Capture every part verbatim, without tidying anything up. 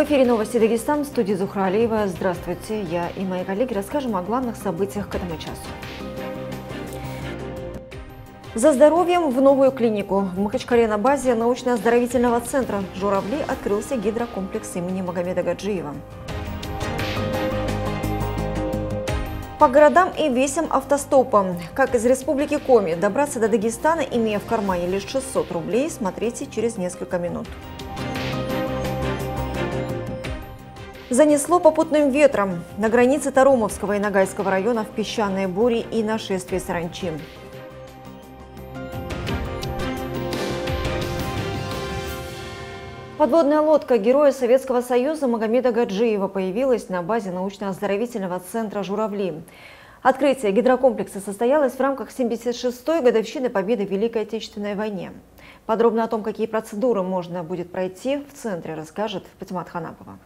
В эфире «Новости Дагестан», в студии Зухра Алиева. Здравствуйте, я и мои коллеги расскажем о главных событиях к этому часу. За здоровьем в новую клинику. В Махачкале на базе научно-оздоровительного центра «Журавли» открылся гидрокомплекс имени Магомеда Гаджиева. По городам и весям автостопа. Как из республики Коми добраться до Дагестана, имея в кармане лишь шестьсот рублей, смотрите через несколько минут. Занесло попутным ветром. На границе Тарумовского и Ногайского районов песчаные бури и нашествие саранчи. Подводная лодка героя Советского Союза Магомеда Гаджиева появилась на базе научно-оздоровительного центра «Журавли». Открытие гидрокомплекса состоялось в рамках семьдесят шестой годовщины победы в Великой Отечественной войне. Подробно о том, какие процедуры можно будет пройти, в центре расскажет Патимат Ханапова.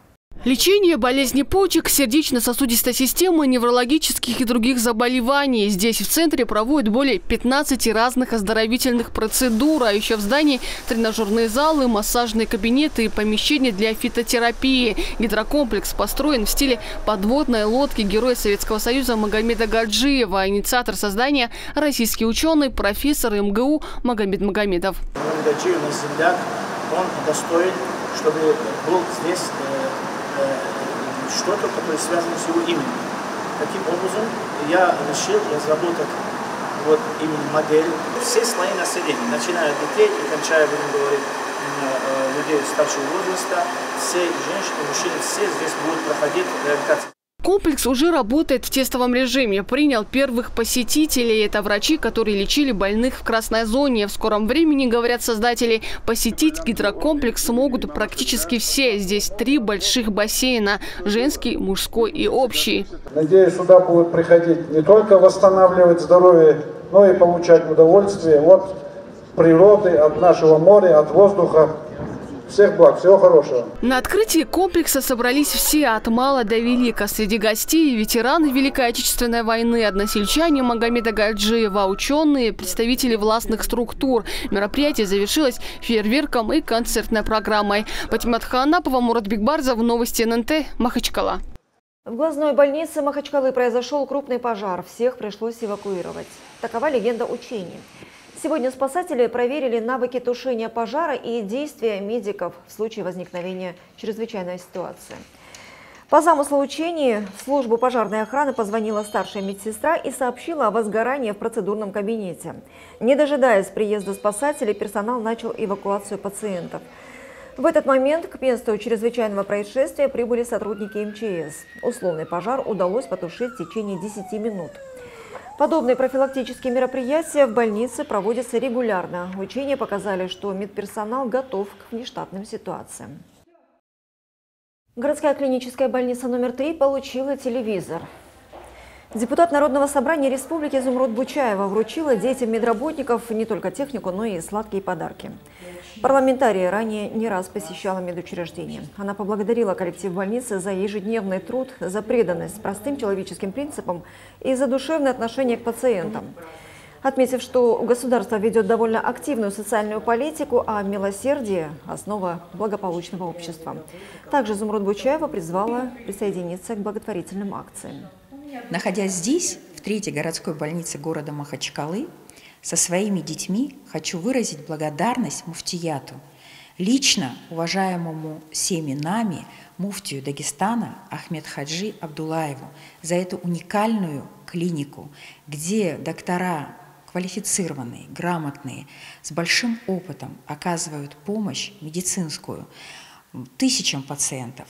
Лечение болезни почек, сердечно-сосудистой системы, неврологических и других заболеваний. Здесь в центре проводят более пятнадцати разных оздоровительных процедур. А еще в здании тренажерные залы, массажные кабинеты и помещения для фитотерапии. Гидрокомплекс построен в стиле подводной лодки героя Советского Союза Магомеда Гаджиева. Инициатор создания – российский ученый, профессор МГУ Магомед Магомедов. Магомед Гаджиев на землях, он достоин, чтобы был здесь что-то, которое связано с его именем. Таким образом, я решил разработать вот именно модель. Все слои населения, начиная от детей и кончая, будем говорить, людей старшего возраста, все женщины, мужчины, все здесь будут проходить реабилитацию. Комплекс уже работает в тестовом режиме. Принял первых посетителей. Это врачи, которые лечили больных в красной зоне. В скором времени, говорят создатели, посетить гидрокомплекс смогут практически все. Здесь три больших бассейна – женский, мужской и общий. Надеюсь, сюда будут приходить не только восстанавливать здоровье, но и получать удовольствие от природы, от нашего моря, от воздуха. Всех благ, всего хорошего. На открытии комплекса собрались все от мала до велика. Среди гостей ветераны Великой Отечественной войны, односельчане Магомеда Гаджиева, ученые, представители властных структур. Мероприятие завершилось фейерверком и концертной программой. Патимат Ханапова, Мурад Бигбарзов, Новости эн эн тэ, Махачкала. В глазной больнице Махачкалы произошел крупный пожар. Всех пришлось эвакуировать. Такова легенда учения. Сегодня спасатели проверили навыки тушения пожара и действия медиков в случае возникновения чрезвычайной ситуации. По замыслу учений, в службу пожарной охраны позвонила старшая медсестра и сообщила о возгорании в процедурном кабинете. Не дожидаясь приезда спасателей, персонал начал эвакуацию пациентов. В этот момент к месту чрезвычайного происшествия прибыли сотрудники эм че эс. Условный пожар удалось потушить в течение десяти минут. Подобные профилактические мероприятия в больнице проводятся регулярно. Учения показали, что медперсонал готов к внештатным ситуациям. Городская клиническая больница номер три получила телевизор. Депутат Народного собрания республики Зумруд Бучаева вручила детям медработников не только технику, но и сладкие подарки. Парламентария ранее не раз посещала медучреждение. Она поблагодарила коллектив больницы за ежедневный труд, за преданность простым человеческим принципам и за душевное отношение к пациентам. Отметив, что государство ведет довольно активную социальную политику, а милосердие – основа благополучного общества. Также Зумруд Бучаева призвала присоединиться к благотворительным акциям. Находясь здесь, в третьей городской больнице города Махачкалы, со своими детьми хочу выразить благодарность муфтияту, лично уважаемому всеми нами муфтию Дагестана Ахмедхаджи Абдуллаеву, за эту уникальную клинику, где доктора квалифицированные, грамотные, с большим опытом оказывают помощь медицинскую тысячам пациентов.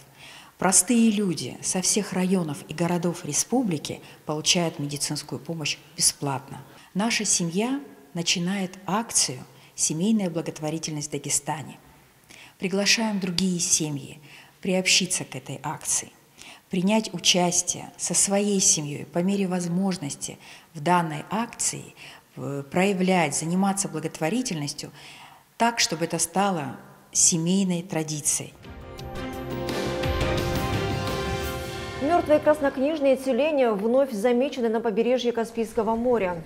Простые люди со всех районов и городов республики получают медицинскую помощь бесплатно. Наша семья начинает акцию «Семейная благотворительность в Дагестане». Приглашаем другие семьи приобщиться к этой акции, принять участие со своей семьей по мере возможности в данной акции, проявлять, заниматься благотворительностью так, чтобы это стало семейной традицией. Мертвые краснокнижные тюлени вновь замечены на побережье Каспийского моря.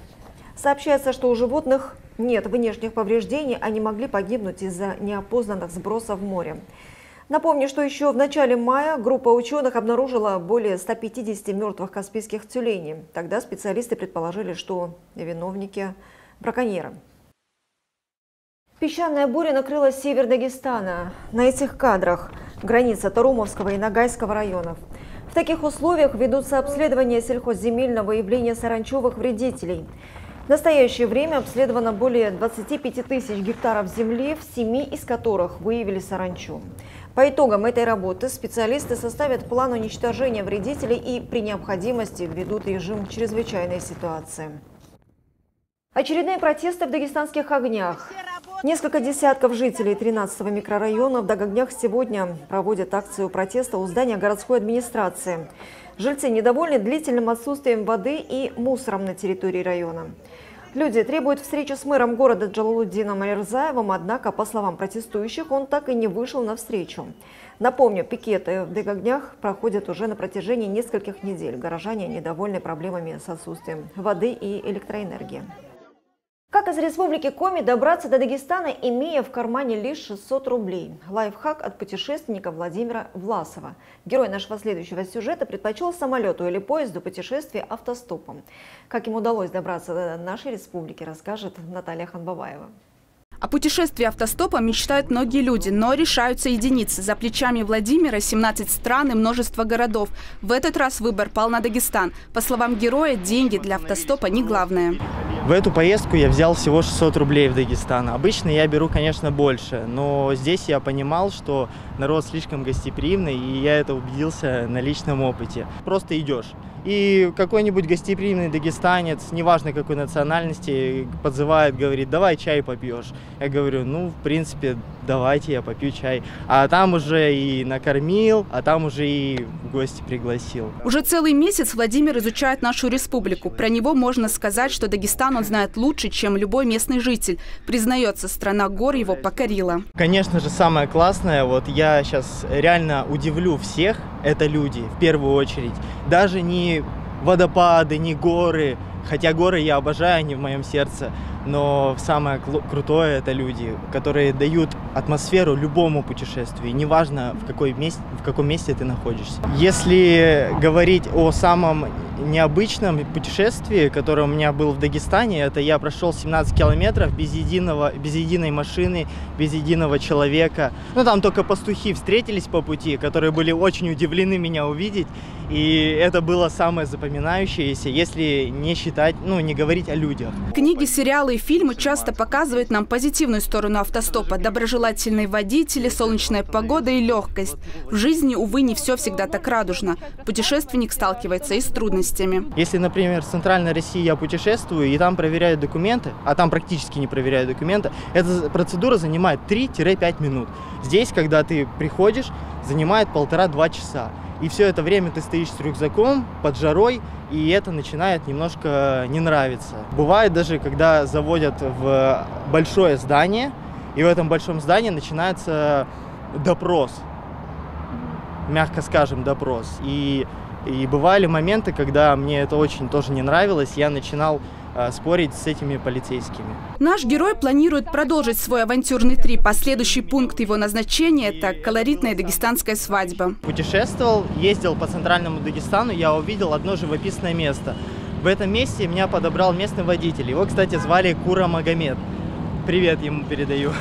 Сообщается, что у животных нет внешних повреждений, они могли погибнуть из-за неопознанных сбросов в море. Напомню, что еще в начале мая группа ученых обнаружила более ста пятидесяти мертвых каспийских тюленей. Тогда специалисты предположили, что виновники – браконьеры. Песчаная буря накрыла север Дагестана. На этих кадрах – граница Тарумовского и Ногайского районов. В таких условиях ведутся обследования сельхозземель на выявление саранчевых вредителей. В настоящее время обследовано более двадцати пяти тысяч гектаров земли, в семи из которых выявили саранчу. По итогам этой работы специалисты составят план уничтожения вредителей и при необходимости введут режим чрезвычайной ситуации. Очередные протесты в дагестанских огнях. Несколько десятков жителей тринадцатого микрорайона в Дагогнях сегодня проводят акцию протеста у здания городской администрации. Жильцы недовольны длительным отсутствием воды и мусором на территории района. Люди требуют встречи с мэром города Джалалуддином Алиерзаевым, однако, по словам протестующих, он так и не вышел навстречу. Напомню, пикеты в Дагогнях проходят уже на протяжении нескольких недель. Горожане недовольны проблемами с отсутствием воды и электроэнергии. Как из республики Коми добраться до Дагестана, имея в кармане лишь шестьсот рублей? Лайфхак от путешественника Владимира Власова. Герой нашего следующего сюжета предпочел самолету или поезду путешествие автостопом. Как ему удалось добраться до нашей республики, расскажет Наталья Ханбабаева. О путешествии автостопом мечтают многие люди, но решаются единицы. За плечами Владимира семнадцать стран и множество городов. В этот раз выбор пал на Дагестан. По словам героя, деньги для автостопа не главное. В эту поездку я взял всего шестьсот рублей в Дагестан. Обычно я беру, конечно, больше, но здесь я понимал, что народ слишком гостеприимный, и я это убедился на личном опыте. Просто идешь. И какой-нибудь гостеприимный дагестанец, неважно какой национальности, подзывает, говорит, давай чай попьешь. Я говорю, ну, в принципе, давайте я попью чай. А там уже и накормил, а там уже и в гости пригласил. Уже целый месяц Владимир изучает нашу республику. Про него можно сказать, что Дагестан он знает лучше, чем любой местный житель. Признается, страна гор его покорила. Конечно же, самое классное, вот я сейчас реально удивлю всех, это люди в первую очередь. Даже не водопады, не горы. Хотя горы я обожаю, они в моем сердце, но самое крутое – это люди, которые дают атмосферу любому путешествию, неважно, в, какой месте, в каком месте ты находишься. Если говорить о самом необычном путешествии, которое у меня было в Дагестане, это я прошел семнадцать километров без, единого, без единой машины, без единого человека. Ну, там только пастухи встретились по пути, которые были очень удивлены меня увидеть, и это было самое запоминающееся, если не считать. Ну, не говорить о людях. Книги, сериалы и фильмы часто показывают нам позитивную сторону автостопа. Доброжелательные водители, солнечная погода и легкость. В жизни, увы, не все всегда так радужно. Путешественник сталкивается и с трудностями. Если, например, в Центральной России я путешествую и там проверяю документы, а там практически не проверяю документы, эта процедура занимает три-пять минут. Здесь, когда ты приходишь, занимает полтора-два часа. И все это время ты стоишь с рюкзаком, под жарой, и это начинает немножко не нравиться. Бывает даже, когда заводят в большое здание, и в этом большом здании начинается допрос, мягко скажем, допрос. И, и бывали моменты, когда мне это очень тоже не нравилось, я начинал спорить с этими полицейскими. Наш герой планирует продолжить свой авантюрный трип, а следующий пункт его назначения – это колоритная дагестанская свадьба. Путешествовал, ездил по центральному Дагестану, я увидел одно живописное место. В этом месте меня подобрал местный водитель. Его, кстати, звали Магомед Магомедов. Привет ему передаю.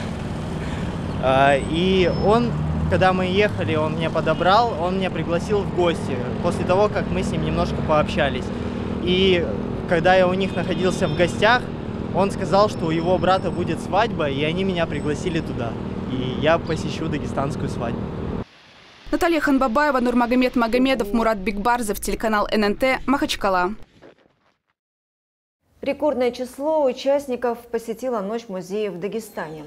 И он, когда мы ехали, он меня подобрал, он меня пригласил в гости, после того, как мы с ним немножко пообщались. И когда я у них находился в гостях, он сказал, что у его брата будет свадьба, и они меня пригласили туда. И я посещу дагестанскую свадьбу. Наталья Ханбабаева, Нурмагомед Магомедов, Мурад Бигбарзов, телеканал эн эн тэ, Махачкала. Рекордное число участников посетило Ночь музеев в Дагестане.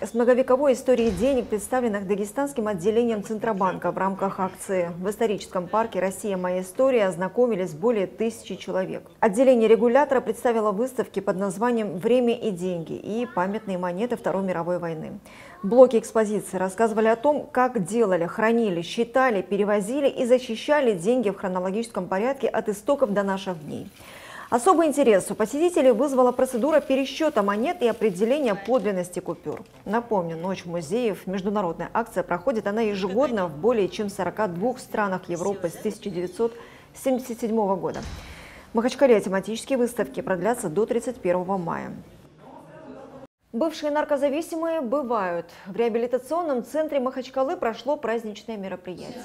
С многовековой историей денег, представленных дагестанским отделением Центробанка в рамках акции в историческом парке «Россия. Моя история» ознакомились более тысячи человек. Отделение регулятора представило выставки под названием «Время и деньги» и «Памятные монеты Второй мировой войны». Блоки экспозиции рассказывали о том, как делали, хранили, считали, перевозили и защищали деньги в хронологическом порядке от истоков до наших дней. Особый интерес у посетителей вызвала процедура пересчета монет и определения подлинности купюр. Напомню, ночь музеев, международная акция, проходит она ежегодно в более чем сорока двух странах Европы с тысяча девятьсот семьдесят седьмого года. В Махачкале тематические выставки продлятся до тридцать первого мая. Бывшие наркозависимые бывают. В реабилитационном центре Махачкалы прошло праздничное мероприятие.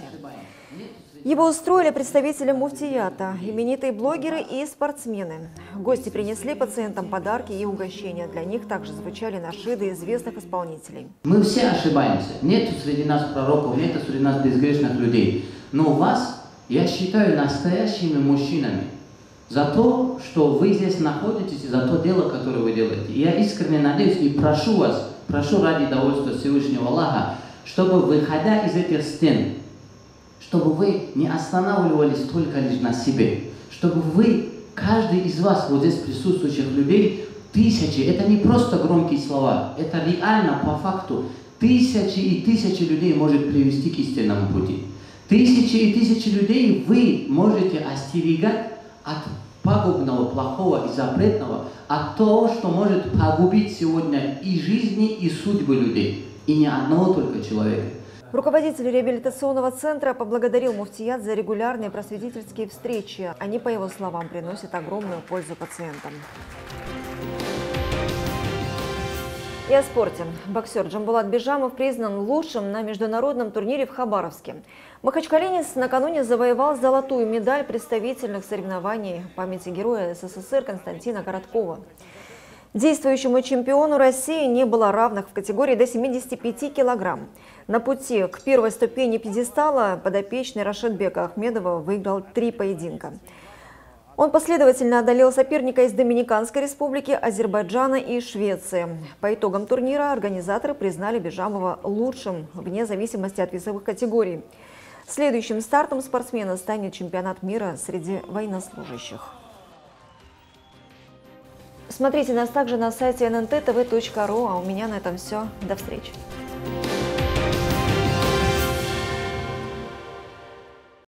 Его устроили представители муфтията, именитые блогеры и спортсмены. Гости принесли пациентам подарки и угощения. Для них также звучали нашиды известных исполнителей. Мы все ошибаемся. Нету среди нас пророков, нету среди нас безгрешных людей. Но вас я считаю настоящими мужчинами. За то, что вы здесь находитесь, и за то дело, которое вы делаете. Я искренне надеюсь и прошу вас, прошу ради довольства Всевышнего Аллаха, чтобы, выходя из этих стен, чтобы вы не останавливались только лишь на себе, чтобы вы, каждый из вас, вот здесь присутствующих людей, тысячи, это не просто громкие слова, это реально, по факту, тысячи и тысячи людей может привести к истинному пути. Тысячи и тысячи людей вы можете остерегать от пагубного, плохого и запретного, от того, что может погубить сегодня и жизни, и судьбы людей, и не одного только человека. Руководитель реабилитационного центра поблагодарил муфтият за регулярные просветительские встречи. Они, по его словам, приносят огромную пользу пациентам. И о спорте. Боксер Джамбулат Бижамов признан лучшим на международном турнире в Хабаровске. Махачкалинец накануне завоевал золотую медаль представительных соревнований в памяти героя СССР Константина Короткова. Действующему чемпиону России не было равных в категории до семидесяти пяти килограмм. На пути к первой ступени пьедестала подопечный Рашид Бека Ахмедова выиграл три поединка. Он последовательно одолел соперника из Доминиканской республики, Азербайджана и Швеции. По итогам турнира организаторы признали Бижамова лучшим, вне зависимости от весовых категорий. Следующим стартом спортсмена станет чемпионат мира среди военнослужащих. Смотрите нас также на сайте эн эн тэ тэ вэ точка ру. А у меня на этом все. До встречи!